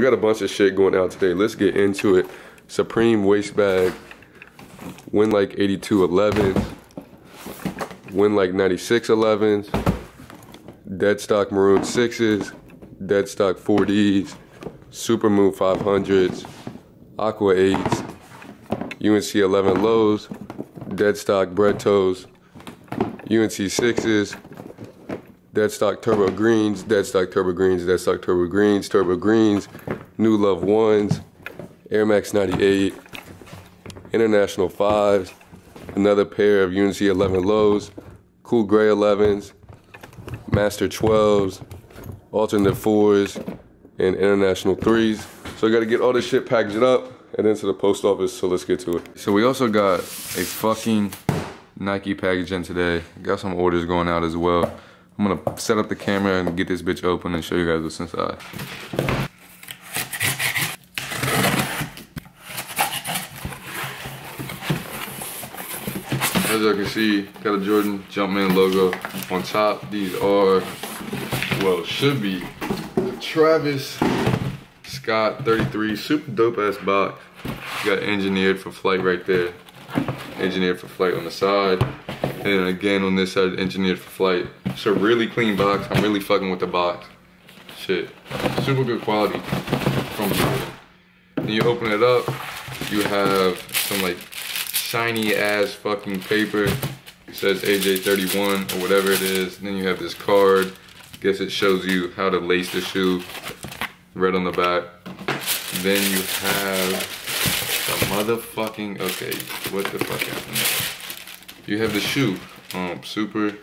We got a bunch of shit going out today. Let's get into it. Supreme waist bag. Win like 82.11. Win like 96.11s. Dead stock maroon 6s. Dead stock 4Ds. Super Moon 500s. Aqua 8s. UNC 11 lows. Dead stock Plato's. UNC 6s. Dead stock turbo greens, dead stock turbo greens, dead stock turbo greens, new love ones, Air Max 98, international fives, another pair of UNC 11 lows, cool gray 11s, master 12s, alternate fours, and international threes. So I gotta get all this shit packaged up and into the post office, so let's get to it. So we also got a fucking Nike package in today. Got some orders going out as well. I'm gonna set up the camera and get this bitch open and show you guys what's inside. As y'all can see, got a Jordan Jumpman logo on top. These are, well, should be Travis Scott 33, super dope ass box. Got engineered for flight right there. Engineered for flight on the side. And again on this side, engineered for flight. It's a really clean box. I'm really fucking with the box. Shit, super good quality from Jordan. And you open it up, you have some like shiny ass fucking paper. It says AJ31 or whatever it is. And then you have this card. I guess it shows you how to lace the shoe. Red on the back. And then you have the motherfucking, okay, what the fuck happened? You have the shoe, super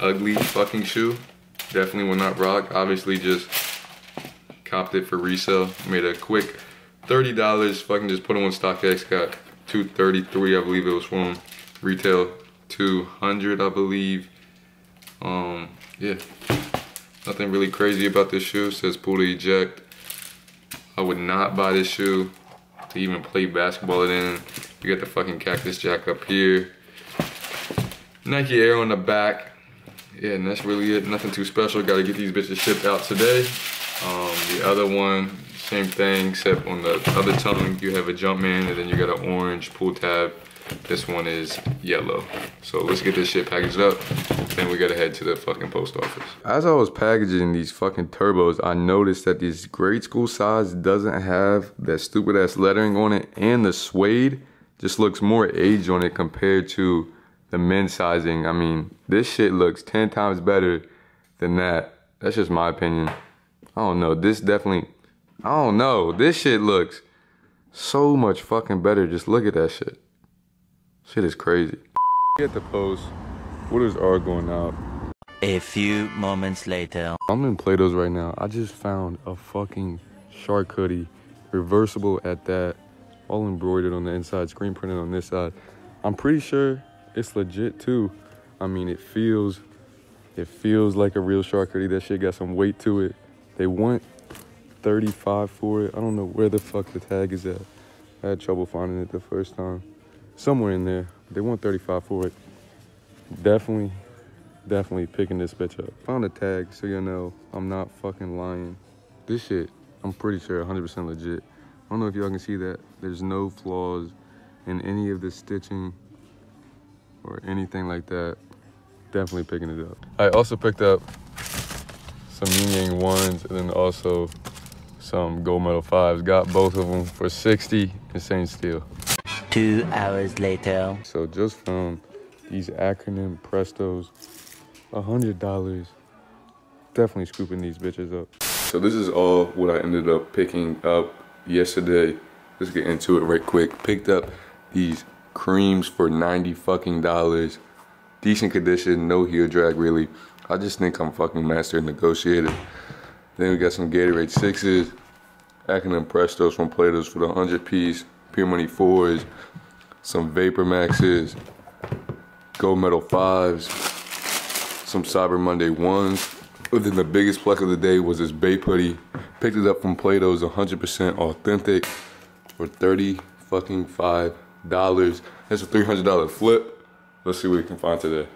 ugly fucking shoe. Definitely will not rock. Obviously just copped it for resale. Made a quick $30, fucking just put it on StockX. Got 233, I believe it was from retail, 200, I believe. Yeah, nothing really crazy about this shoe. It says pull to eject. I would not buy this shoe to even play basketball it in. You got the fucking Cactus Jack up here. Nike Air on the back. Yeah, and that's really it. Nothing too special. Gotta get these bitches shipped out today. The other one, same thing, except on the other tongue, you have a Jumpman, and then you got an orange pull tab. This one is yellow. So let's get this shit packaged up. Then we gotta head to the fucking post office. As I was packaging these fucking turbos, I noticed that this grade school size doesn't have that stupid ass lettering on it, and the suede just looks more aged on it compared to the men's sizing. I mean, this shit looks 10 times better than that. That's just my opinion. I don't know. This definitely, I don't know. This shit looks so much fucking better. Just look at that shit. Shit is crazy. At the post, orders are going out. A few moments later. I'm in Plato's right now. I just found a fucking Shark Hoodie. Reversible at that. All embroidered on the inside. Screen printed on this side. I'm pretty sure it's legit too. I mean, it feels like a real Shark Hoodie. That shit got some weight to it. They want $35 for it. I don't know where the fuck the tag is at. I had trouble finding it the first time. Somewhere in there. They want $35 for it. Definitely picking this bitch up. Found a tag, so you know I'm not fucking lying. This shit, I'm pretty sure 100% legit. I don't know if y'all can see that. There's no flaws in any of the stitching or anything like that. Definitely picking it up. I also picked up some Yin Yang ones and then also some gold medal fives. Got both of them for 60, insane steal. 2 hours later. So just found these acronym Prestos, $100. Definitely scooping these bitches up. So this is all what I ended up picking up yesterday. Let's get into it right quick. Picked up these creams for $90 fucking. Decent condition, no heel drag really. I just think I'm fucking master negotiator. Then we got some Gatorade 6s, acronym Prestos from Plato's for the 100-piece, Pure Money 4s, some Vapor Maxes, Gold Medal 5s, some Cyber Monday 1s. But then the biggest pluck of the day was this Bape hoodie. Picked it up from Plato's, 100% authentic for $30 fucking $5. That's a $300 flip. Let's see what we can find today.